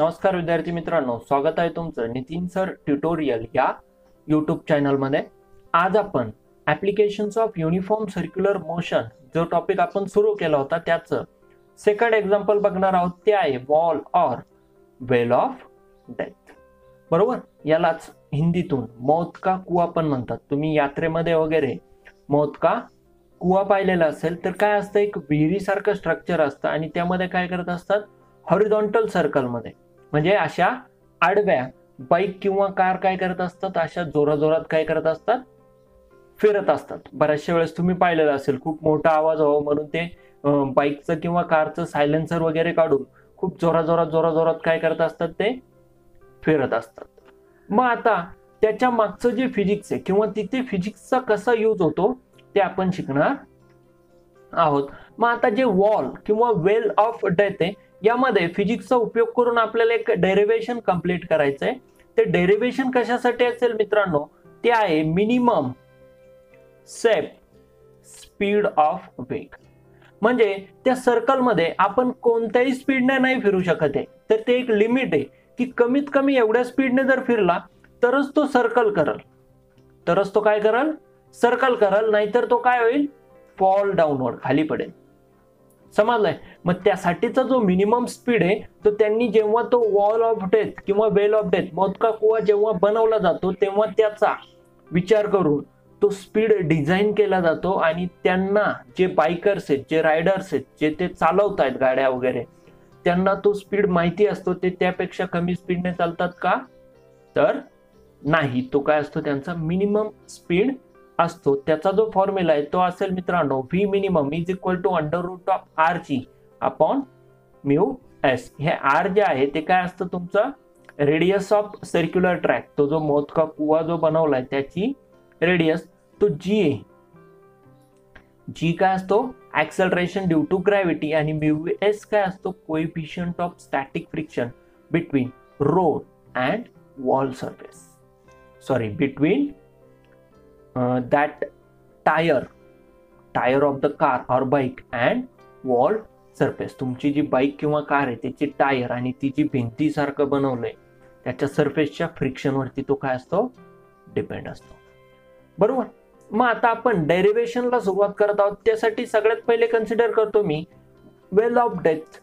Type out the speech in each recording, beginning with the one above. नमस्कार विद्यार्थी मित्रांनो, स्वागत आहे तुमचं नितिन सर ट्यूटोरियल या YouTube चॅनल मध्ये। आज आपण applications of uniform circular motion जो टॉपिक आपण सुरू केला होता त्याचं सेकंड एग्जांपल बघणार आहोत, ते आहे वॉल और वेल ऑफ डेथ। बरोबर, यालाच हिंदीतून मौत का कुआ पण म्हणतात। तुम्ही यात्रेमध्ये वगैरे मौत का कुआ पाहिलेला असेल तर काय असतं, एक विहिरीसारखं स्ट्रक्चर असतं आणि त्यामध्ये काय करत असतात, हॉरिझॉन्टल सर्कल मध्ये म्हणजे अशा आडव्या बाइक किंवा कार काय करत असतात, अशा जोराजोरात काय करत असतात, फिरत असतात। बऱ्याचशा वेळेस तुम्ही पाहिलेलं असेल, खूप मोठा आवाज व्हावा म्हणून ते बाइकचं किंवा कारचं सायलेन्सर वगैरे काढून खूप जोराजोरात काय करत असतात, ते फिरत असतात। मग आता त्याच्या मागचं जे फिजिक्स आहे किंवा तिथे फिजिक्सचा कसा यूज होतो ते आपण शिकणार आहोत। मग आता जे वॉल किंवा वेल ऑफ डेथ आहे यामध्ये फिजिक्सचा उपयोग करून आपल्याला एक डेरिवेशन कंप्लीट करायचं आहे। ते डेरिवेशन कशासाठी असेल मित्रांनो, ते आहे मिनिमम सेफ स्पीड ऑफ वेग। म्हणजे त्या सर्कल मध्ये आपण कोणत्याही स्पीडने नाही फिरू शकत आहे, तर ते एक लिमिट आहे की कमीत कमी एवढ्या स्पीडने जर फिरला तरच तो सर्कल करल, तरच तो काय करल, सर्कल करल, नाहीतर तो काय होईल, फॉल डाऊनवर्ड, खाली पडेल। समजलंय? मग त्यासाठीचा जो मिनिमम स्पीड आहे तो त्यांनी जेव्हा तो वॉल ऑफ डेथ किंवा वेल ऑफ डेथ मौत का कुआ जेव्हा बनवला जातो तेव्हा त्याचा विचार करून तो स्पीड डिझाईन केला जातो आणि त्यांना जे बाइकर्स आहेत, जे रायडर्स आहेत, जे ते चालवत आहेत गाड्या वगैरे, त्यांना तो स्पीड माहिती असतो, ते त्यापेक्षा कमी स्पीडने चालतात का, तर नाही। तो काय असतो, त्यांचा मिनिमम स्पीड असतो। त्याचा जो फॉर्म्युला आहे तो असेल मित्रांनो v minimum is equal to under root of R G upon mu S. हे आर जे आहे ते काय असतं, तुमचं रेडियस ऑफ सर्क्युलर ट्रॅक, तो जो मौत का कुआ जो बनवलाय त्याची रेडियस। तो जी आहे, जी काय असतो, ऍक्सेलरेशन ड्यू टू ग्रॅव्हिटी, आणि म्यू एस काय असतो, coefficient of static friction between road and wall surface, sorry between that tire of the car or bike and wall surface। तुमची जी बाइक किंवा कार आहे त्याची टायर आणि ती जी भिंती सारखं बनवलंय त्याच्या सरफेसच्या फ्रिक्शन वरती तो काय असतो, डिपेंड असतो। बरोबर, मग आता आपण डेरिवेशनला सुरुवात करत आहोत। त्यासाठी सगळ्यात पहिले कन्सिडर करतो मी वेल ऑफ डेथ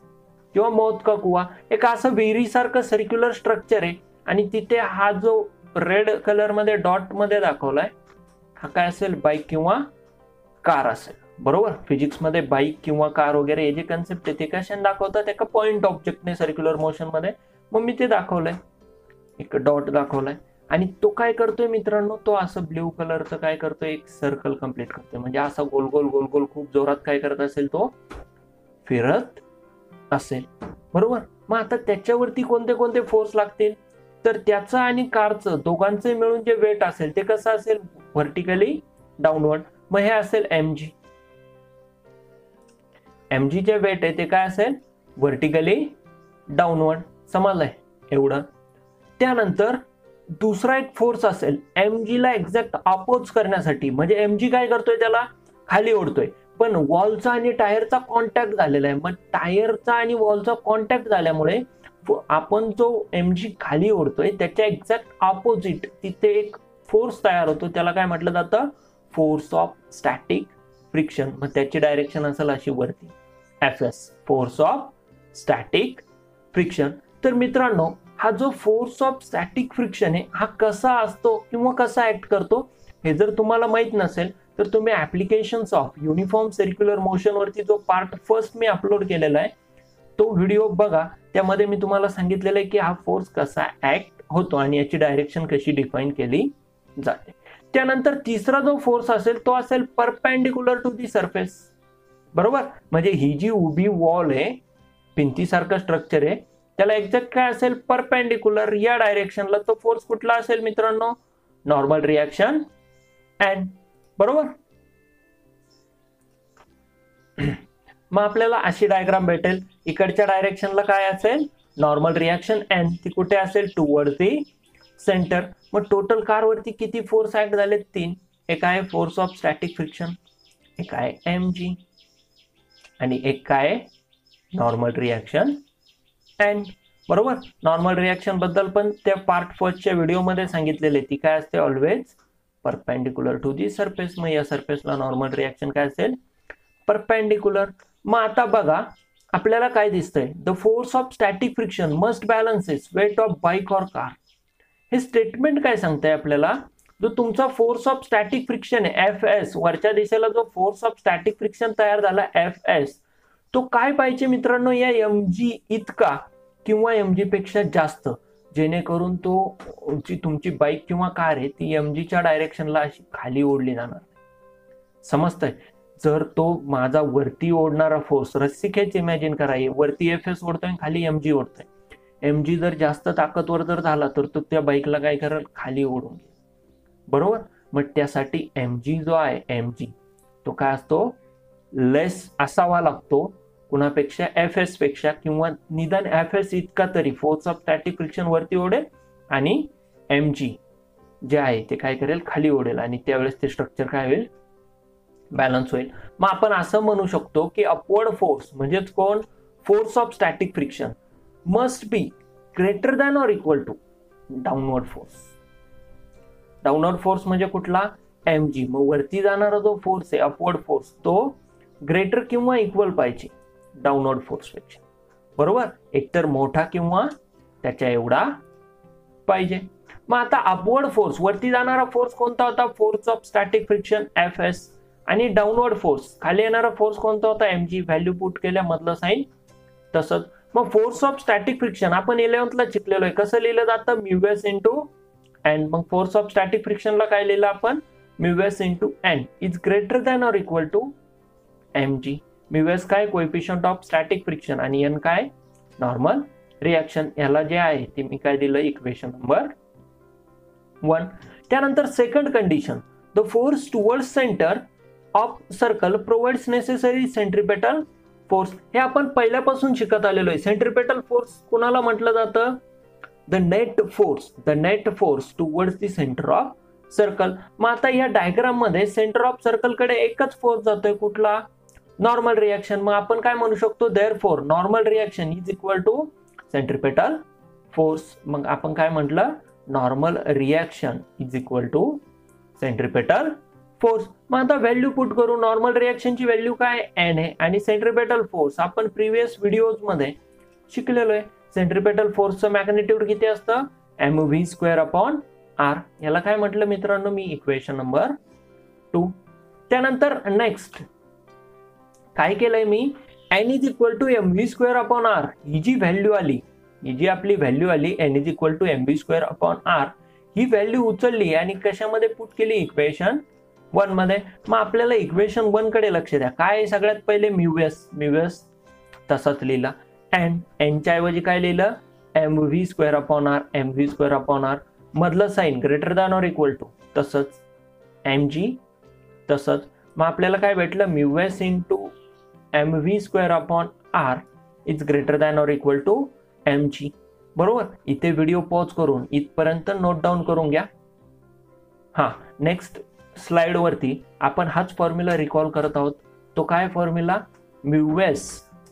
किंवा मौत का कुआ, एक असं विहिरीसारखं सर्क्युलर स्ट्रक्चर आहे आणि तिथे हा जो रेड कलर मध्ये डॉट मध्ये दाखवलाय हा काय असेल, बाइक किंवा कार असेल। बरोबर, फिजिक्स मध्ये बाइक किंवा कार वगैरे हे जे कन्सेप्ट आहे ते कशाने दाखवतात, एका पॉइंट ऑब्जेक्टने सर्क्युलर मोशन मध्ये। मग मी ते दाखवलंय, एक डॉट दाखवलाय आणि तो काय करतोय मित्रांनो, तो असं ब्ल्यू कलरचं काय करतोय, एक सर्कल कंप्लीट करतोय। म्हणजे असा गोल गोल खूप जोरात काय करत असेल, तो फिरत असेल। बरोबर, मग आता त्याच्यावरती कोणते कोणते फोर्स लागतील, तर त्याचं आणि कारचं दोघांचे मिळून जे वेट असेल ते कसं असेल, व्हर्टिकली डाउनवर्ड। मग हे असेल mg, mg जे वेट आहे ते काय असेल, व्हर्टिकली डाउनवर्ड। समजलंय एवढं? त्यानंतर दुसरा एक फोर्स असेल mg ला एक्झॅक्ट अपोज करण्यासाठी, म्हणजे mg काय करतोय, त्याला खाली ओढतोय, पण वॉलचा आणि टायरचा कॉन्टॅक्ट झालेला आहे। मग टायरचा आणि वॉलचा कॉन्टॅक्ट झाल्यामुळे आपण जो mg खाली ओढतोय त्याच्या एक्झॅक्ट ऑपोजिट तिथे एक फोर्स तयार होतो, त्याला काय म्हटलं जातं, फोर्स ऑफ स्टॅटिक फ्रिक्शन। मग त्याची डायरेक्शन असेल अशी वरती, fs, force of static friction. तर मित्रांनो हा जो फोर्स ऑफ स्टॅटिक फ्रिक्शन आहे हा कसा असतो किंवा कसा ऍक्ट करतो हे जर तुम्हाला माहित नसेल तर तुम्ही applications of uniform circular motion वरती जो पार्ट फर्स्ट मी अपलोड केलेला आहे तो व्हिडिओ बघा, त्यामध्ये मी तुम्हाला सांगितलेलं आहे की हा फोर्स कसा ऍक्ट होतो आणि याची डायरेक्शन कशी डिफाइन केली जाते। त्यानंतर तिसरा जो फोर्स असेल तो असेल परपेंडिक्युलर टू दी सरफेस। बरोबर, म्हणजे ही जी उभी वॉल आहे, भिंतीसारखं स्ट्रक्चर आहे, त्याला एक्झॅक्ट काय असेल, परपेंडिक्युलर या डायरेक्शनला। तो फोर्स कुठला असेल मित्रांनो, नॉर्मल रिएक्शन एंड। बरोबर, मग आपल्याला अशी डायग्राम भेटेल, इकडच्या डायरेक्शनला काय असेल, नॉर्मल रिएक्शन एंड, ती कुठे असेल, टुवर्ड दी सेंटर। मग टोटल कारवरती किती फोर्स ऍक्ट झाले, तीन, एक आहे फोर्स ऑफ स्टॅटिक फ्रिक्शन, एक आहे mg आणि एक काय नॉर्मल रिएक्शन एंड। बरोबर नॉर्मल रिएक्शन बद्दल पण त्या पार्ट 1 च्या व्हिडिओ मध्ये सांगितलेले ती काय असते always perpendicular to the surface मग या सरफेसला नॉर्मल रिएक्शन काय असेल परपेंडिकुलर मग आता बघा आपल्याला काय दिसतंय the force of static friction must balances weight of bike और कार हे स्टेटमेंट काय सांगते आपल्याला जो तुमचा force of static friction FS वरच्या दिशेला जो फोर्स ऑफ स्टॅटिक फ्रिक्शन तयार झाला एफएस तो काय पाहिजे मित्रांनो या mg इतका किंवा mg पेक्षा जास्त जेणेकरून तो जी तुमची बाइक किंवा कार आहे ती mg च्या डायरेक्शनला अशी खाली ओढली जाणार समजतंय जर तो माझा वरती ओढणारा फोर्स रस्सी खेच इमेजिन करा वरती fs ओढतोय खाली mg ओढतोय mg जर जास्त ताकदवर जर झाला तर तो त्या बाइकला काय करेल खाली ओढून बरोबर मग त्यासाठी mg जो आहे mg तो काय असतो लेस असावा लागतो कुणापेक्षा fs पेक्षा किंवा निदान fs इतका तरी फोर्स ऑफ स्टॅटिक फ्रिक्शन वरती ओढेल आणि mg जे आहे ते काय करेल खाली ओढेल आणि त्यावेळेस ते स्ट्रक्चर काय होईल बॅलन्स होईल मग आपण असं म्हणू शकतो की अपवर्ड फोर्स म्हणजे कोण force of static friction must be greater than और इक्वल टू डाउनवर्ड फोर्स म्हणजे कुठला mg मग वरती जाणारा जो फोर्स आहे अपवर्ड फोर्स तो ग्रेटर किंवा इक्वल पाहिजे डाउनवर्ड फोर्स पेक्षा बरोबर एकतर मोठा किंवा त्याच्या एवढा पाहिजे मग आता अपवर्ड फोर्स वरती जाणारा फोर्स कोणता होता force of static friction FS आणि डाउनवर्ड फोर्स खाली येणारा फोर्स कोणता होता mg व्हॅल्यू पुट केल्या मधला साइन तसंच मग फोर्स ऑफ स्टॅटिक फ्रिक्शन आपण 11th ला शिकलेलोय कसं लिहिलं जातं μs * n मग फोर्स ऑफ स्टॅटिक फ्रिक्शनला काय लिहिलं आपण μs * n is greater than और इक्वल टू mg μs काय कोएफिशिएंट ऑफ स्टॅटिक फ्रिक्शन आणि n काय नॉर्मल रिएक्शन याला जे आहे ते मी काय दिलं इक्वेशन नंबर 1 त्यानंतर second condition the force towards centre of circle provides necessary centripetal force हे आपण पहिल्यापासून शिकत आलेलो आहे सेंट्रिपेटल फोर्स कोणाला म्हटलं जातं the net force towards the centre of circle मग आता या डायग्राम मध्ये सेंटर ऑफ सर्कल कडे एकच फोर्स जातोय कुठला नॉर्मल रिएक्शन मग आपण काय म्हणू शकतो therefore normal reaction is equal to centripetal force मग आपण काय म्हटलं normal reaction is equal to centripetal force मग आता व्हॅल्यू पुट करू नॉर्मल रिएक्शन ची व्हॅल्यू काय n आहे आणि सेंट्रिपेटल फोर्स आपण प्रीवियस व्हिडिओज मध्ये शिकलेलो आहे सेंट्रिपेटल फोर्सचं मॅग्निट्यूड किती असतं mv2/r याला काय म्हटलं मित्रांनो मी इक्वेशन नंबर 2 त्यानंतर नेक्स्ट काय केलंय मी n is equal to mv2/r ही जी व्हॅल्यू आली n is equal to mv2/r ही व्हॅल्यू उचलली आणि कशामध्ये पुट केली इक्वेशन 1 मध्ये मग आपल्याला इक्वेशन 1 कडे लक्ष द्या काय सगळ्यात पहिले μs तसंच लिहिला n च्या ऐवजी काय लिहिलं mv2/r मधलं साइन ग्रेटर दॅन और इक्वल टू तसंच mg तसंच मग आपल्याला काय भेटलं μs mv2/r is greater than और इक्वल टू mg बरोबर इथे व्हिडिओ पॉज करून इथपर्यंत नोट डाउन करून घ्या हां नेक्स्ट स्लाइड वरती आपण हाच फॉर्म्युला रिकॉल करत आहोत तो काय फॉर्म्युला μs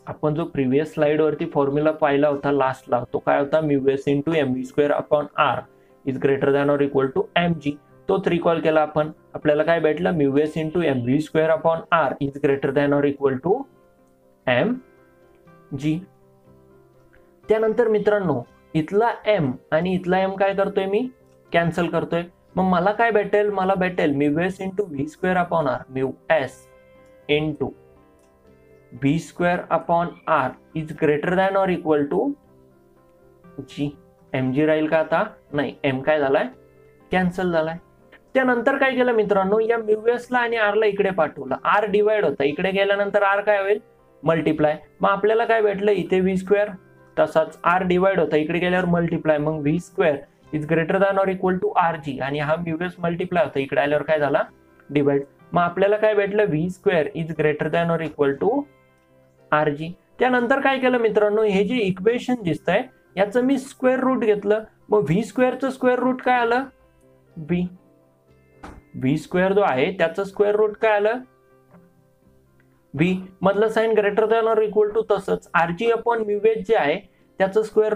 आपण जो प्रीवियस स्लाइड वरती फॉर्म्युला पाहिला होता लास्टला तो काय होता μs mv2/r is greater than और इक्वल टू mg तोच रिकॉल केला आपण आपल्याला काय भेटलं μs mv2/r is greater than और इक्वल टू mg त्यानंतर मित्रांनो इथला m आणि इथला m काय करतोय मी कॅन्सल करतोय मग मला काय भेटेल मला भेटेल μs v2/r v2/r is greater than और इक्वल टू g mg राहील का आता नाही m काय झालाय कॅन्सल झालाय त्यानंतर काय केलं मित्रांनो या μs ला आणि r ला इकडे पाठवलं r डिवाइड होता इकडे गेल्यानंतर r काय होईल मल्टीप्लाय मग आपल्याला काय भेटलं इथे v2 तसंच r डिवाइड होता इकडे गेल्यावर मल्टीप्लाय मग v2 इज ग्रेटर दॅन और इक्वल टू rg आणि हा μs मल्टीप्लाय होता इकडे आल्यावर काय झाला डिवाइड मग आपल्याला काय भेटलं v2 इज ग्रेटर दॅन और इक्वल टू rg त्यानंतर काय केलं मित्रांनो हे जे इक्वेशन दिसतंय याचं मी स्क्वेअर रूट घेतलं मग v2 चं स्क्वेअर रूट काय आलं b जो आहे त्याचं स्क्वेअर रूट काय आलं b मधलं साइन ग्रेटर दॅन और इक्वल टू तसंच rg/μs जे आहे त्याचं स्क्वेअर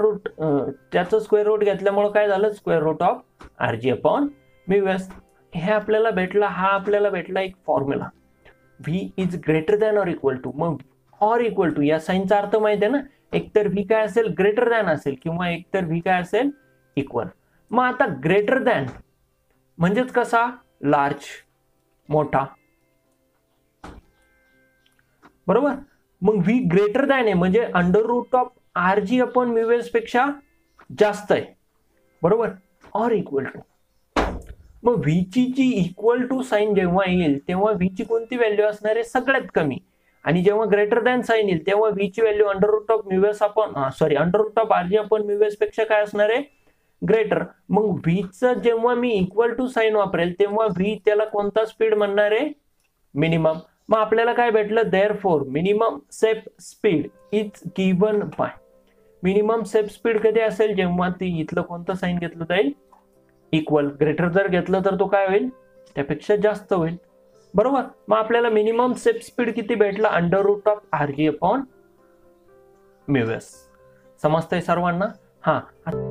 रूट घेतल्यामुळे काय झालं, square root of rg upon μs. हे आपल्याला भेटला, हा आपल्याला भेटला एक formula v is greater than or equal to. मग ऑर इक्वल टू या साइनचा अर्थ माहिती आहे ना, एकतर v काय असेल ग्रेटर दॅन असेल किंवा एकतर v काय असेल इक्वल. मग आता ग्रेटर दॅन म्हणजेच कसा, लार्ज मोठा, बरोबर. मग v ग्रेटर दॅन आहे म्हणजे under root of rg upon μs पेक्षा जास्त आहे, बरोबर, ऑर इक्वल टू. मग v ची जी इक्वल टू साइन जेव्हा येईल तेव्हा v ची कोणती व्हॅल्यू असणार आहे, सगळ्यात कमी. आणि जेव्हा ग्रेटर दॅन साइन येईल तेव्हा v ची value under root of rg upon μs पेक्षा काय असणार आहे, ग्रेटर. मग v चं जेव्हा मी इक्वल टू साइन वापरेल तेव्हा v त्याला कोणता स्पीड म्हणणार आहे, मिनिमम. मग आपल्याला काय भेटलं, therefore minimum safe speed is given by. Minimum safe speed कधी असेल, जेव्हा ती इथलं कोणतं साइन घेतलं जाईल इक्वल. ग्रेटर जर घेतलं तर तो काय होईल, त्यापेक्षा जास्त होईल, बरोबर. मग आपल्याला मिनिमम सेफ स्पीड किती भेटला, under root of rg upon μs. समजतंय सर्वांना. हा